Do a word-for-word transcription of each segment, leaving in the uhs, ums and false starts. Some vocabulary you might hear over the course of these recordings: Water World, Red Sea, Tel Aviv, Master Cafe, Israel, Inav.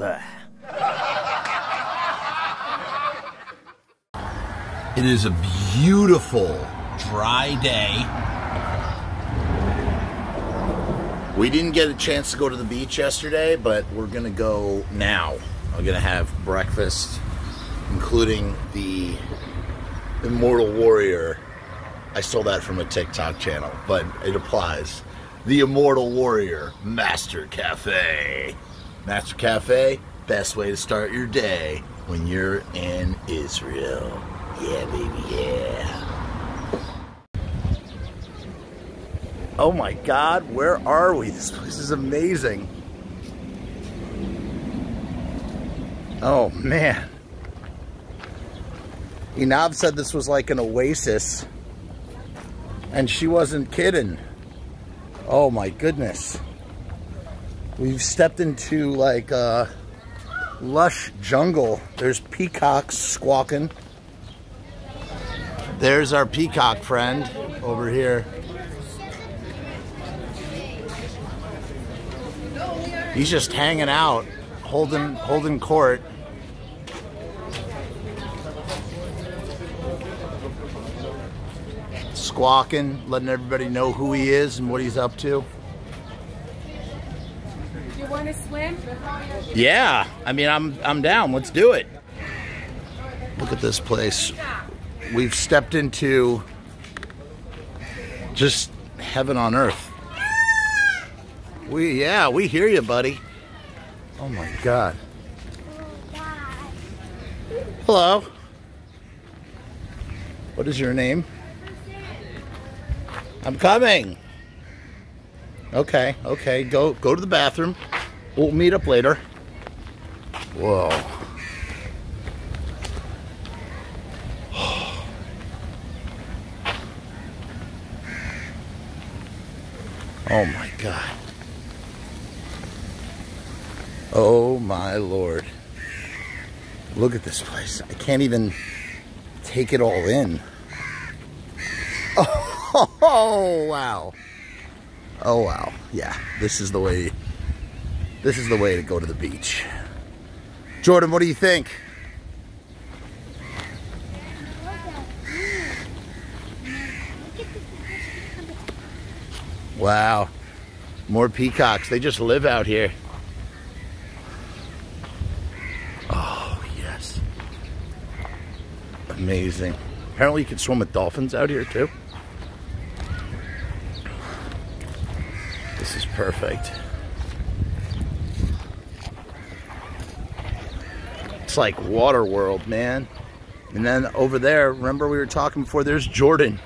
Blah. It is a beautiful, dry day. We didn't get a chance to go to the beach yesterday, but we're gonna go now. I'm gonna have breakfast, including the Immortal Warrior. I stole that from a TikTok channel, but it applies. The Immortal Warrior, Master Cafe. Master Cafe, best way to start your day when you're in Israel. Yeah, baby, yeah. Oh my God, where are we? This place is amazing. Oh man. Inav said this was like an oasis, and she wasn't kidding. Oh my goodness. We've stepped into like a lush jungle. There's peacocks squawking. There's our peacock friend over here. He's just hanging out, holding holding court. Squawking, letting everybody know who he is and what he's up to. You want to swim? Yeah, I mean, I'm I'm down. Let's do it. Look at this place. We've stepped into just heaven on earth. We yeah, we hear you, buddy. Oh my God. Hello. What is your name? I'm coming. Okay, okay, go go to the bathroom. We'll meet up later. Whoa. Oh my God. Oh my Lord. Look at this place. I can't even take it all in. Oh. Oh wow. Oh wow. Yeah, this is the way this is the way to go to the beach. Jordan, what do you think? Wow. More peacocks. They just live out here. Oh, yes. Amazing. Apparently you can swim with dolphins out here too. This is perfect. It's like Water World, man. And then over there, remember we were talking before, there's Jordan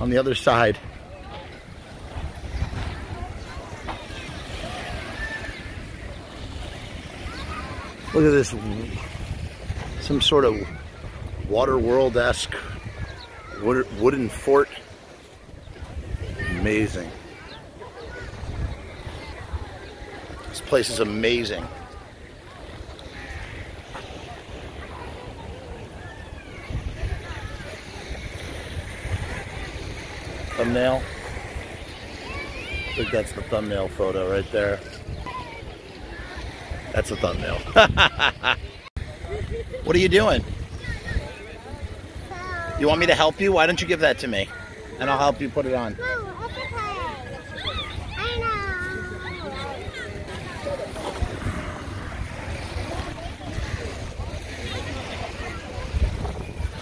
on the other side. Look at this, some sort of Water World-esque wooden fort. Amazing. This place is amazing. Thumbnail. I think that's the thumbnail photo right there. That's a thumbnail. What are you doing? You want me to help you? Why don't you give that to me? And I'll help you put it on.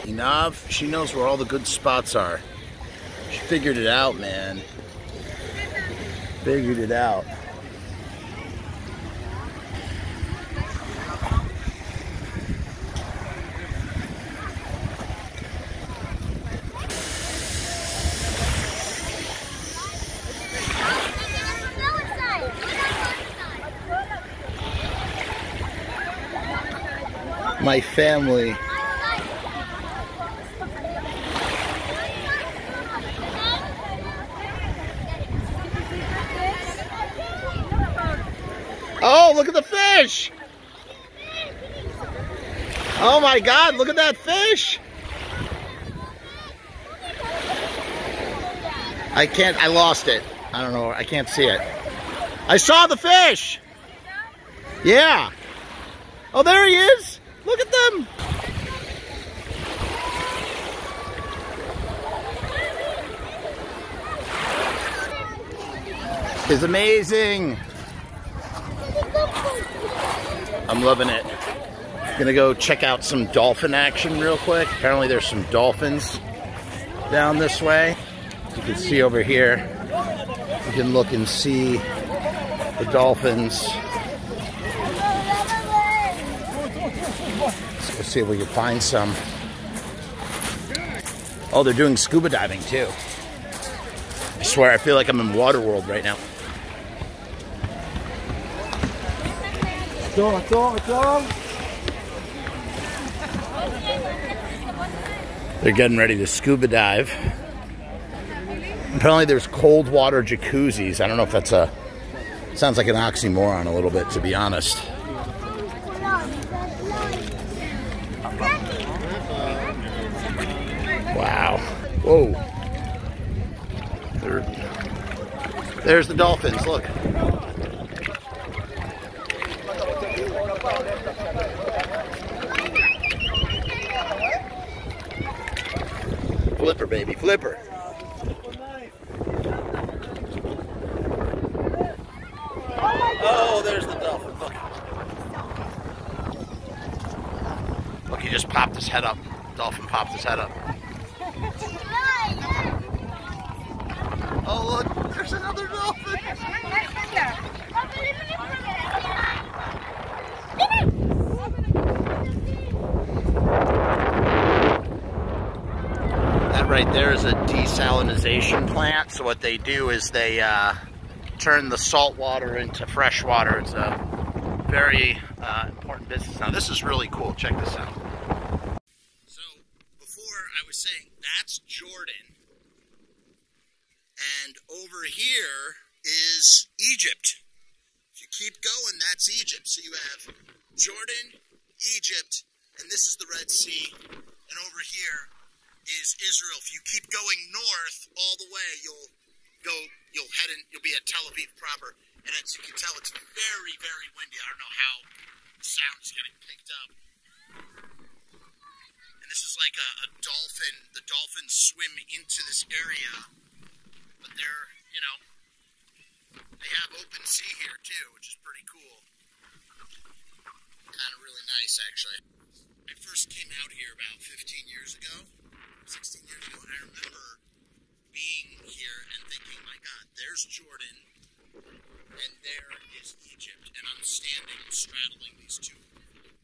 Inav, she knows where all the good spots are. She figured it out, man. Figured it out. My family. Oh, look at the fish! Oh my God, look at that fish! I can't, I lost it. I don't know, I can't see it. I saw the fish! Yeah! Oh, there he is. Look at them. It's amazing. I'm loving it. Gonna go check out some dolphin action real quick. Apparently there's some dolphins down this way. You can see over here, you can look and see the dolphins. Let's see if we can find some. Oh, they're doing scuba diving too. I swear, I feel like I'm in Water World right now. Go, go, go. They're getting ready to scuba dive. Apparently there's cold water jacuzzis. I don't know if that's a... Sounds like an oxymoron a little bit, to be honest. Wow. Whoa. There, there's the dolphins, look. Flipper, baby, flipper. Oh, there's the dolphin. Look. Look, he just popped his head up. Dolphin popped his head up. Oh, look, there's another dolphin. Right there is a desalinization plant. So what they do is they uh, turn the salt water into fresh water. It's a very uh, important business. Now this is really cool. Check this out. So before I was saying that's Jordan, and over here is Egypt. If you keep going, that's Egypt. So you have Jordan, Egypt, and this is the Red Sea, and over here is Israel. If you keep going north all the way, you'll go, you'll head in, you'll be at Tel Aviv proper. And as you can tell, it's very, very windy. I don't know how the sound is getting picked up. And this is like a, a dolphin, the dolphins swim into this area. But they're, you know, they have open sea here too, which is pretty cool. Kind of really nice, actually. I first came out here about fifteen years ago. sixteen years ago, and I remember being here and thinking, my God, there's Jordan, and there is Egypt, and I'm standing and straddling these two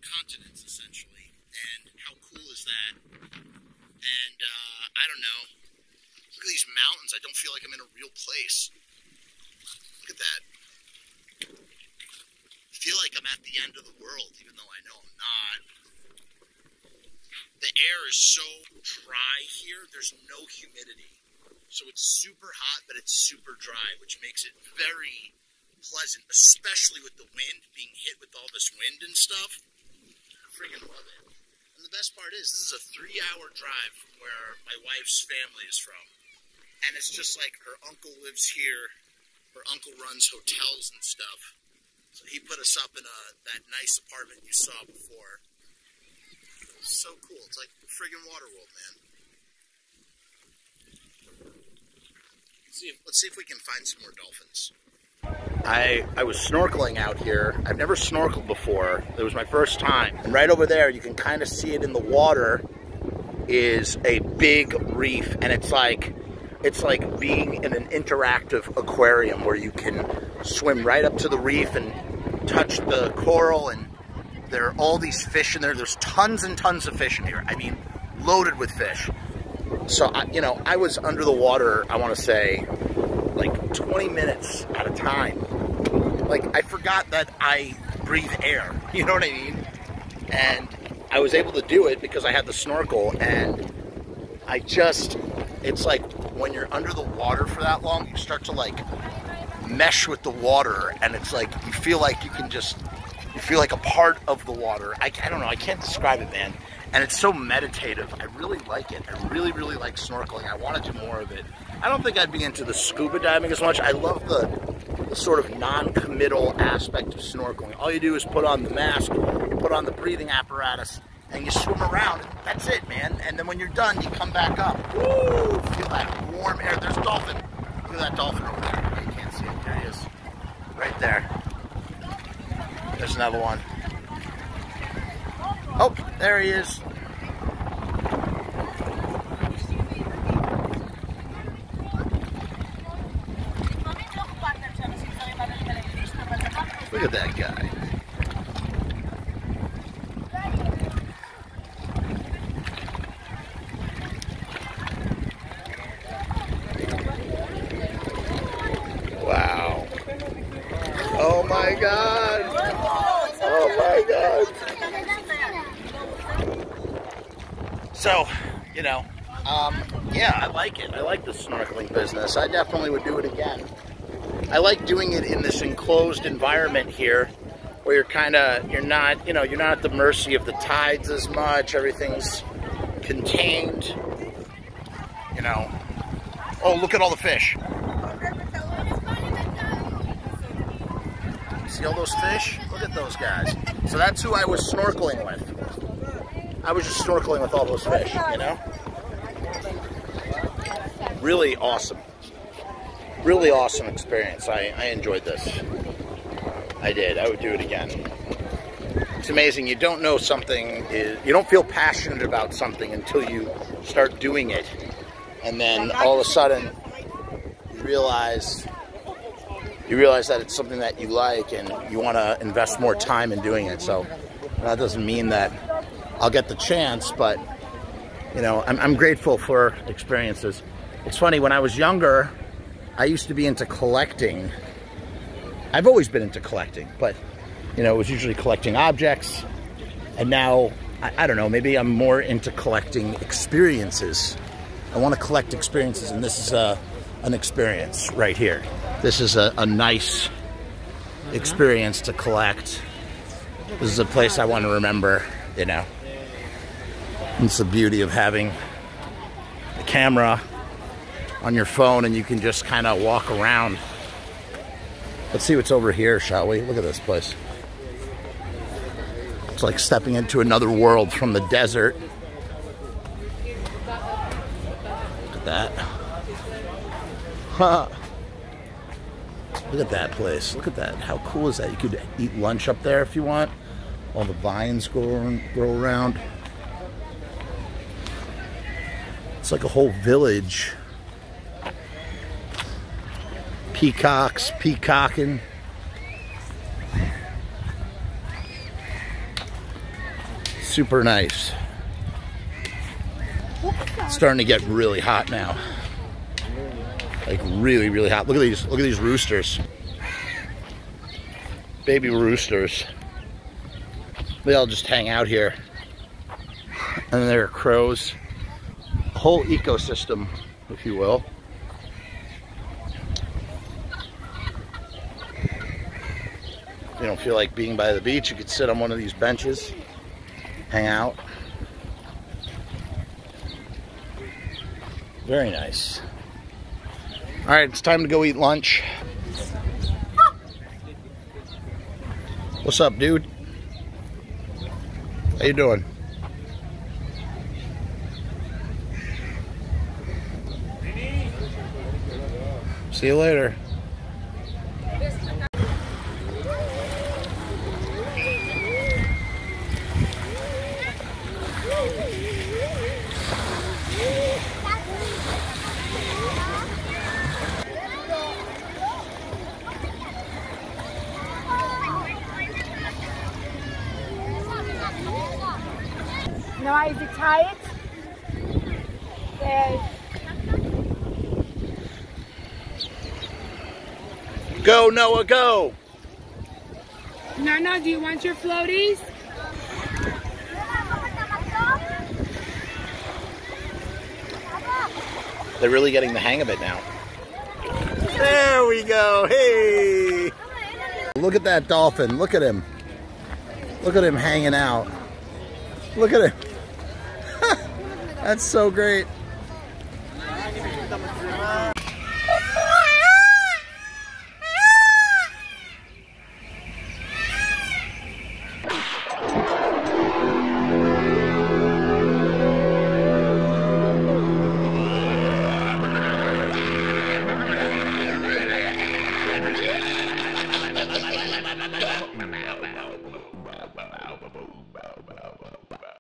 continents, essentially, and how cool is that? And, uh, I don't know, look at these mountains, I don't feel like I'm in a real place. Look at that. I feel like I'm at the end of the world, even though I know I'm not. The air is so dry here, there's no humidity. So it's super hot, but it's super dry, which makes it very pleasant, especially with the wind, being hit with all this wind and stuff. I freaking love it. And the best part is, this is a three hour drive from where my wife's family is from. And it's just like, her uncle lives here, her uncle runs hotels and stuff. So he put us up in a, that nice apartment you saw before. So cool. It's like friggin' Water World, man. Let's see, if, let's see if we can find some more dolphins. I, I was snorkeling out here. I've never snorkeled before. It was my first time. And right over there, you can kind of see it in the water, is a big reef. And it's like, it's like being in an interactive aquarium where you can swim right up to the reef and touch the coral, and there are all these fish in there. There's tons and tons of fish in here. I mean, loaded with fish. So, I, you know, I was under the water, I want to say, like twenty minutes at a time. Like, I forgot that I breathe air. You know what I mean? And I was able to do it because I had the snorkel. And I just, it's like when you're under the water for that long, you start to, like, mesh with the water. And it's like, you feel like you can just... You feel like a part of the water. I, I don't know, I can't describe it, man. And it's so meditative. I really like it. I really, really like snorkeling. I want to do more of it. I don't think I'd be into the scuba diving as much. I love the the sort of non-committal aspect of snorkeling. All you do is put on the mask, put on the breathing apparatus, and you swim around. That's it, man. And then when you're done, you come back up. Woo! Feel that warm air. There's a dolphin. Look at that dolphin over there. You can't see it. There he is. Right there. There's another one. Oh, there he is. Look at that guy. Wow. Oh my God. Oh my God. So, you know, um, yeah, I like it. I like the snorkeling business. I definitely would do it again. I like doing it in this enclosed environment here where you're kind of, you're not, you know, you're not at the mercy of the tides as much. Everything's contained, you know. Oh, look at all the fish. See all those fish? Look at those guys. So that's who I was snorkeling with. I was just snorkeling with all those fish, you know. Really awesome. Really awesome experience. I, I enjoyed this. I did. I would do it again. It's amazing. You don't know something is, you don't feel passionate about something until you start doing it. And then all of a sudden you realize, you realize that it's something that you like and you want to invest more time in doing it. So that doesn't mean that I'll get the chance, but you know, I'm, I'm grateful for experiences. It's funny, when I was younger, I used to be into collecting. I've always been into collecting, but you know, it was usually collecting objects. And now, I, I don't know, maybe I'm more into collecting experiences. I want to collect experiences, and this is a, an experience right here. This is a, a nice experience to collect. This is a place I want to remember, you know. It's the beauty of having a camera on your phone, and you can just kind of walk around. Let's see what's over here, shall we? Look at this place. It's like stepping into another world from the desert. Look at that. Huh. Look at that place. Look at that. How cool is that? You could eat lunch up there if you want. All the vines grow, grow around. It's like a whole village. Peacocks, peacocking. Super nice. It's starting to get really hot now. Like really, really hot. Look at these, look at these roosters. Baby roosters. They all just hang out here. And there are crows. Whole ecosystem, if you will. You don't feel like being by the beach, you could sit on one of these benches, hang out. Very nice. All right, it's time to go eat lunch. What's up, dude? How you doing? See you later. No, is it tight? Yes. Go, Noah, go! Nana, do you want your floaties? They're really getting the hang of it now. There we go, hey! Look at that dolphin, look at him. Look at him hanging out. Look at him. That's so great.